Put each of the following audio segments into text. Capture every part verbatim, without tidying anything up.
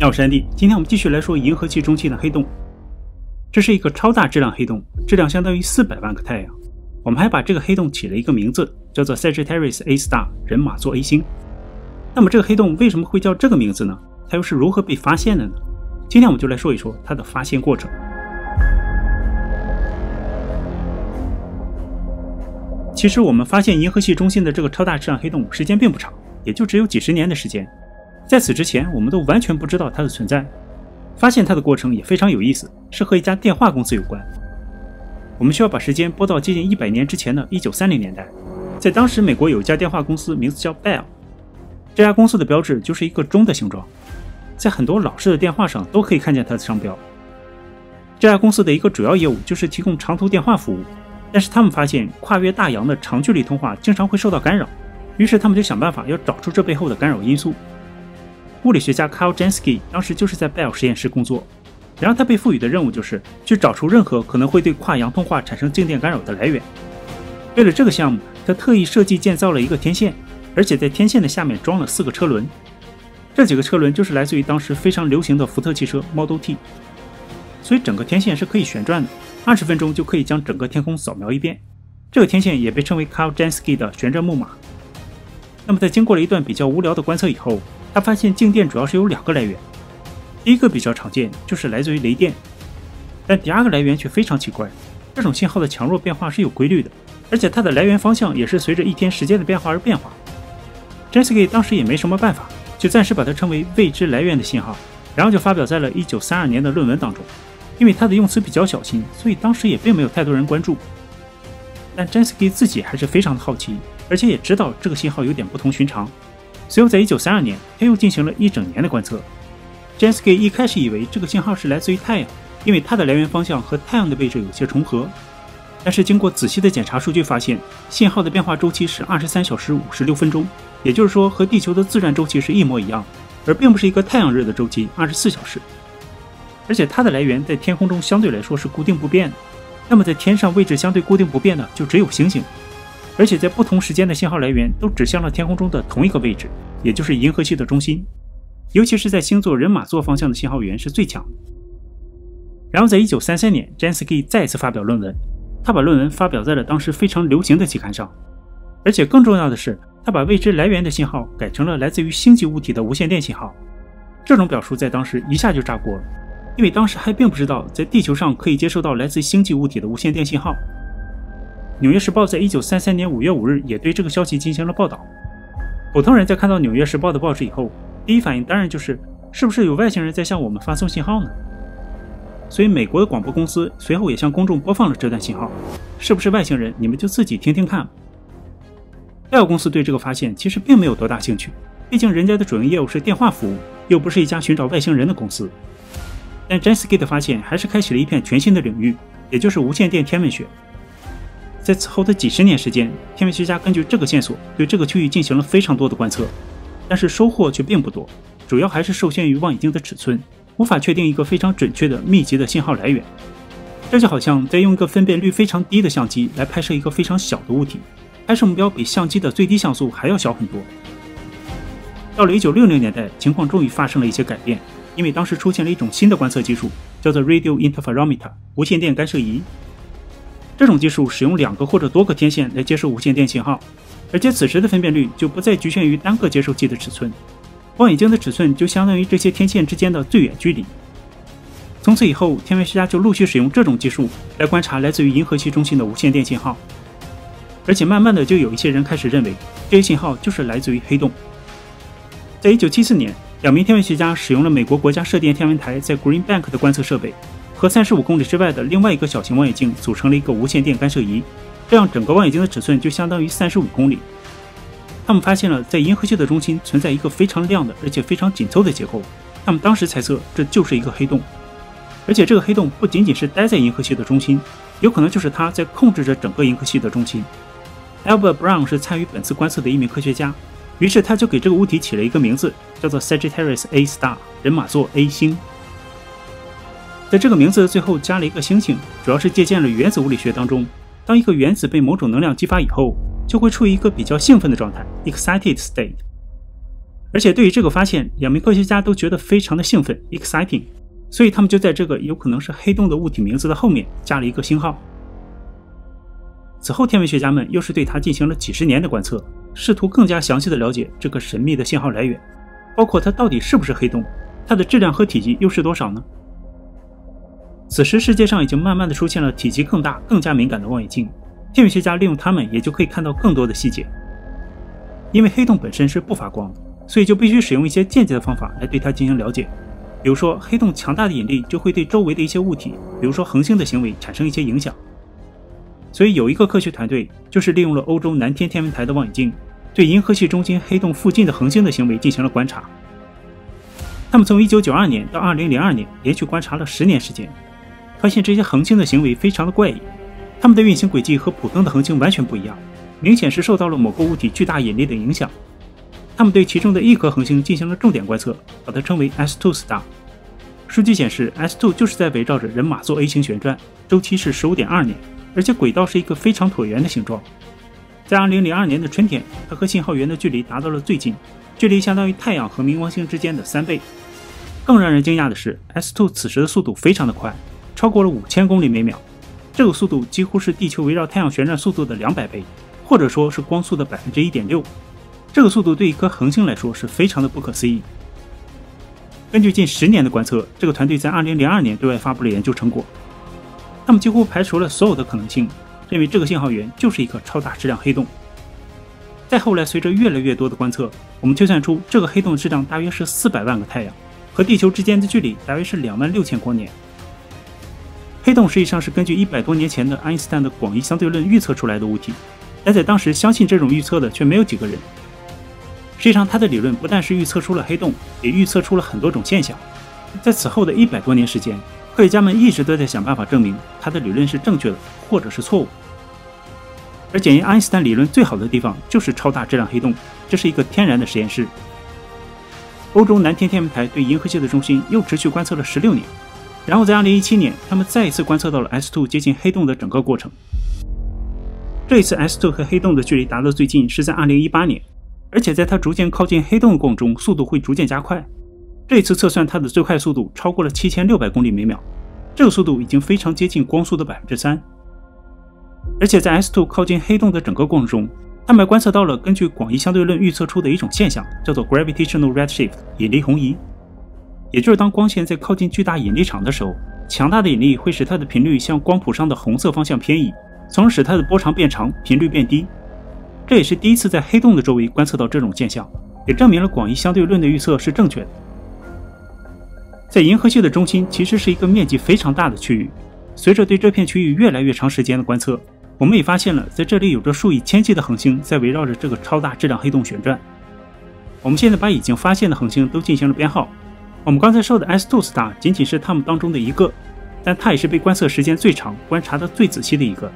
那我是安迪，今天我们继续来说银河系中心的黑洞。这是一个超大质量黑洞，质量相当于四百万个太阳。我们还把这个黑洞起了一个名字，叫做 Sagittarius A* 人马座 A 星。那么这个黑洞为什么会叫这个名字呢？它又是如何被发现的呢？今天我们就来说一说它的发现过程。其实我们发现银河系中心的这个超大质量黑洞时间并不长，也就只有几十年的时间。 在此之前，我们都完全不知道它的存在。发现它的过程也非常有意思，是和一家电话公司有关。我们需要把时间拨到接近一百年之前的一九三零年代，在当时美国有一家电话公司，名字叫 Bell。这家公司的标志就是一个钟的形状，在很多老式的电话上都可以看见它的商标。这家公司的一个主要业务就是提供长途电话服务，但是他们发现跨越大洋的长距离通话经常会受到干扰，于是他们就想办法要找出这背后的干扰因素。 物理学家 Carl Jansky 当时就是在 Bell 实验室工作，然后他被赋予的任务就是去找出任何可能会对跨洋通话产生静电干扰的来源。为了这个项目，他特意设计建造了一个天线，而且在天线的下面装了四个车轮。这几个车轮就是来自于当时非常流行的福特汽车 Model T。所以整个天线是可以旋转的， 二十分钟就可以将整个天空扫描一遍。这个天线也被称为 Carl Jansky 的旋转木马。那么在经过了一段比较无聊的观测以后， 他发现静电主要是有两个来源，第一个比较常见，就是来自于雷电，但第二个来源却非常奇怪。这种信号的强弱变化是有规律的，而且它的来源方向也是随着一天时间的变化而变化。Jansky 当时也没什么办法，就暂时把它称为未知来源的信号，然后就发表在了一九三二年的论文当中。因为他的用词比较小心，所以当时也并没有太多人关注。但 Jansky 自己还是非常的好奇，而且也知道这个信号有点不同寻常。 随后，在一九三二年，他又进行了一整年的观测。Jansky 一开始以为这个信号是来自于太阳，因为它的来源方向和太阳的位置有些重合。但是经过仔细的检查数据发现，信号的变化周期是二十三小时五十六分钟，也就是说和地球的自转周期是一模一样，而并不是一个太阳日的周期二十四小时。而且它的来源在天空中相对来说是固定不变的。那么在天上位置相对固定不变的就只有星星。 而且在不同时间的信号来源都指向了天空中的同一个位置，也就是银河系的中心，尤其是在星座人马座方向的信号源是最强的。然后在一九三三年 ，Jansky 再次发表论文，他把论文发表在了当时非常流行的期刊上，而且更重要的是，他把未知来源的信号改成了来自于星际物体的无线电信号。这种表述在当时一下就炸锅了，因为当时还并不知道在地球上可以接收到来自星际物体的无线电信号。 《纽约时报》在一九三三年五月五日也对这个消息进行了报道。普通人在看到《纽约时报》的报纸以后，第一反应当然就是：是不是有外星人在向我们发送信号呢？所以，美国的广播公司随后也向公众播放了这段信号。是不是外星人？你们就自己听听看。Bell公司对这个发现其实并没有多大兴趣，毕竟人家的主营业务是电话服务，又不是一家寻找外星人的公司。但 Jansky 的发现还是开启了一片全新的领域，也就是无线电天文学。 在此后的几十年时间，天文学家根据这个线索对这个区域进行了非常多的观测，但是收获却并不多，主要还是受限于望远镜的尺寸，无法确定一个非常准确的密集的信号来源。这就好像在用一个分辨率非常低的相机来拍摄一个非常小的物体，拍摄目标比相机的最低像素还要小很多。到了一九六零年代，情况终于发生了一些改变，因为当时出现了一种新的观测技术，叫做 Radio Interferometer 无线电干涉仪。 这种技术使用两个或者多个天线来接收无线电信号，而且此时的分辨率就不再局限于单个接收器的尺寸，望远镜的尺寸就相当于这些天线之间的最远距离。从此以后，天文学家就陆续使用这种技术来观察来自于银河系中心的无线电信号，而且慢慢的就有一些人开始认为这些信号就是来自于黑洞。在一九七四年，两名天文学家使用了美国国家射电天文台在 Green Bank 的观测设备。 和三十五公里之外的另外一个小型望远镜组成了一个无线电干涉仪，这样整个望远镜的尺寸就相当于三十五公里。他们发现了在银河系的中心存在一个非常亮的而且非常紧凑的结构，他们当时猜测这就是一个黑洞，而且这个黑洞不仅仅是待在银河系的中心，有可能就是它在控制着整个银河系的中心。Albert Brown 是参与本次观测的一名科学家，于是他就给这个物体起了一个名字，叫做 Sagittarius A* 人马座 A 星。 在这个名字的最后加了一个星星，主要是借鉴了原子物理学当中，当一个原子被某种能量激发以后，就会处于一个比较兴奋的状态 （excited state）。而且对于这个发现，两名科学家都觉得非常的兴奋 exciting， 所以他们就在这个有可能是黑洞的物体名字的后面加了一个星号。此后，天文学家们又是对它进行了几十年的观测，试图更加详细的了解这个神秘的信号来源，包括它到底是不是黑洞，它的质量和体积又是多少呢？此时，世界上已经慢慢的出现了体积更大、更加敏感的望远镜，天文学家利用它们也就可以看到更多的细节。因为黑洞本身是不发光的，所以就必须使用一些间接的方法来对它进行了解。比如说，黑洞强大的引力就会对周围的一些物体，比如说恒星的行为产生一些影响。所以有一个科学团队就是利用了欧洲南天天文台的望远镜，对银河系中心黑洞附近的恒星的行为进行了观察。他们从一九九二年到二零零二年连续观察了十年时间，发现这些恒星的行为非常的怪异，它们的运行轨迹和普通的恒星完全不一样，明显是受到了某个物体巨大引力的影响。他们对其中的一颗恒星进行了重点观测，把它称为 S two star。数据显示 S 二 就是在围绕着人马座 A 型旋转，周期是 十五点二年，而且轨道是一个非常椭圆的形状。在二零零二年的春天，它和信号源的距离达到了最近，距离相当于太阳和冥王星之间的三倍。更让人惊讶的是 ，S 二 此时的速度非常的快，超过了五千公里每秒，这个速度几乎是地球围绕太阳旋转速度的两百倍，或者说是光速的 百分之一点六。这个速度对一颗恒星来说是非常的不可思议。根据近十年的观测，这个团队在二零零二年对外发布了研究成果。他们几乎排除了所有的可能性，认为这个信号源就是一个超大质量黑洞。再后来，随着越来越多的观测，我们推算出这个黑洞的质量大约是四百万个太阳，和地球之间的距离大约是两万六千光年。黑洞实际上是根据一百多年前的爱因斯坦的广义相对论预测出来的物体，但在当时相信这种预测的却没有几个人。实际上，他的理论不但是预测出了黑洞，也预测出了很多种现象。在此后的一百多年时间，科学家们一直都在想办法证明他的理论是正确的，或者是错误。而检验爱因斯坦理论最好的地方就是超大质量黑洞，这是一个天然的实验室。欧洲南天天文台对银河系的中心又持续观测了十六年，然后在二零一七年，他们再一次观测到了 S 二 接近黑洞的整个过程。这一次 S 二 和黑洞的距离达到最近是在二零一八年，而且在它逐渐靠近黑洞的过程中，速度会逐渐加快。这次测算它的最快速度超过了七千六百公里每秒，这个速度已经非常接近光速的 百分之三。 而且在 S 二 靠近黑洞的整个过程中，他们还观测到了根据广义相对论预测出的一种现象，叫做 gravitational redshift 引力红移。也就是当光线在靠近巨大引力场的时候，强大的引力会使它的频率向光谱上的红色方向偏移，从而使它的波长变长，频率变低。这也是第一次在黑洞的周围观测到这种现象，也证明了广义相对论的预测是正确的。在银河系的中心其实是一个面积非常大的区域，随着对这片区域越来越长时间的观测，我们也发现了在这里有着数以千计的恒星在围绕着这个超大质量黑洞旋转。我们现在把已经发现的恒星都进行了编号，我们刚才说的 S 二 star 仅仅是它们当中的一个，但它也是被观测时间最长、观察的最仔细的一个。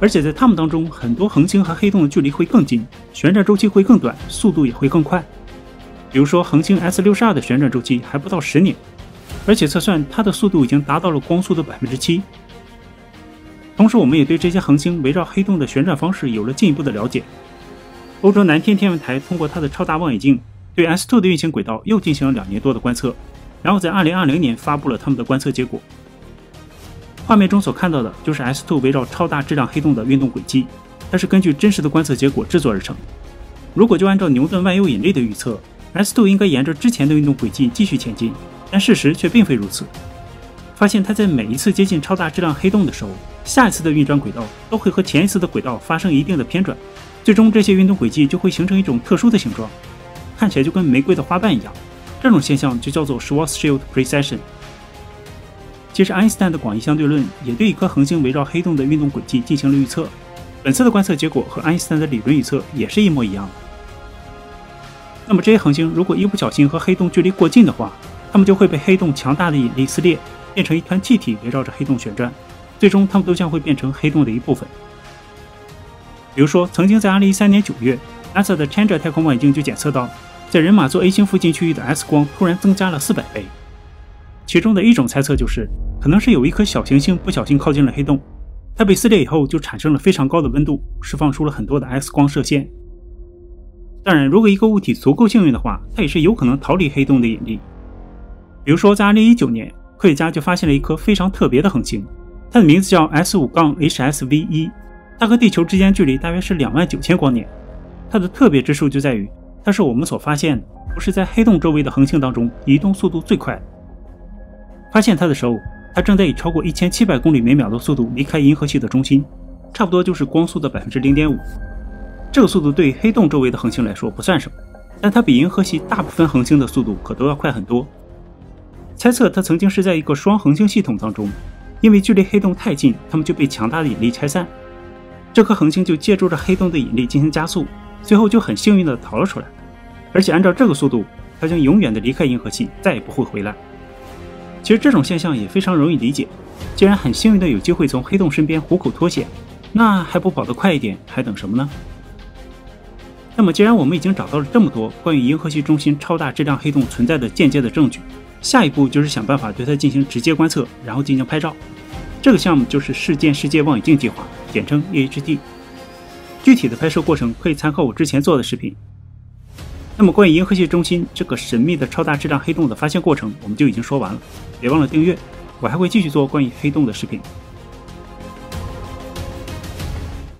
而且在它们当中，很多恒星和黑洞的距离会更近，旋转周期会更短，速度也会更快。比如说，恒星 S 六十二 的旋转周期还不到十年，而且测算它的速度已经达到了光速的 百分之七。同时，我们也对这些恒星围绕黑洞的旋转方式有了进一步的了解。欧洲南天天文台通过它的超大望远镜，对 S 二 的运行轨道又进行了两年多的观测，然后在二零二零年发布了他们的观测结果。画面中所看到的就是 S 二 围绕超大质量黑洞的运动轨迹，它是根据真实的观测结果制作而成。如果就按照牛顿万有引力的预测，S 二 应该沿着之前的运动轨迹继续前进，但事实却并非如此。发现它在每一次接近超大质量黑洞的时候，下一次的运转轨道都会和前一次的轨道发生一定的偏转，最终这些运动轨迹就会形成一种特殊的形状，看起来就跟玫瑰的花瓣一样。这种现象就叫做 Schwarzschild precession。其实爱因斯坦的广义相对论也对一颗恒星围绕黑洞的运动轨迹进行了预测，本次的观测结果和爱因斯坦的理论预测也是一模一样的。那么这些恒星如果一不小心和黑洞距离过近的话，它们就会被黑洞强大的引力撕裂，变成一团气体围绕着黑洞旋转，最终它们都将会变成黑洞的一部分。比如说，曾经在二零一三年九月 NASA 的 Chandra 太空望远镜就检测到，在人马座 A 型附近区域的 S 光突然增加了四百倍。其中的一种猜测就是可能是有一颗小行星不小心靠近了黑洞，它被撕裂以后就产生了非常高的温度，释放出了很多的 S 光射线。当然，如果一个物体足够幸运的话，它也是有可能逃离黑洞的引力。比如说，在二零一九年，科学家就发现了一颗非常特别的恒星，它的名字叫 S五 H S V 一，它和地球之间距离大约是两万九千光年。它的特别之处就在于，它是我们所发现的，不是在黑洞周围的恒星当中移动速度最快的。发现它的时候，它正在以超过一千七百公里每秒的速度离开银河系的中心，差不多就是光速的 百分之零点五。这个速度对于黑洞周围的恒星来说不算什么，但它比银河系大部分恒星的速度可都要快很多。猜测它曾经是在一个双恒星系统当中，因为距离黑洞太近，它们就被强大的引力拆散。这颗恒星就借助着黑洞的引力进行加速，最后就很幸运地逃了出来。而且按照这个速度，它将永远地离开银河系，再也不会回来。其实这种现象也非常容易理解，既然很幸运地有机会从黑洞身边虎口脱险，那还不跑得快一点，还等什么呢？那么既然我们已经找到了这么多关于银河系中心超大质量黑洞存在的间接的证据，下一步就是想办法对它进行直接观测，然后进行拍照。这个项目就是事件世界望远镜计划，简称 E H T。 具体的拍摄过程可以参考我之前做的视频。那么关于银河系中心这个神秘的超大质量黑洞的发现过程，我们就已经说完了，别忘了订阅，我还会继续做关于黑洞的视频。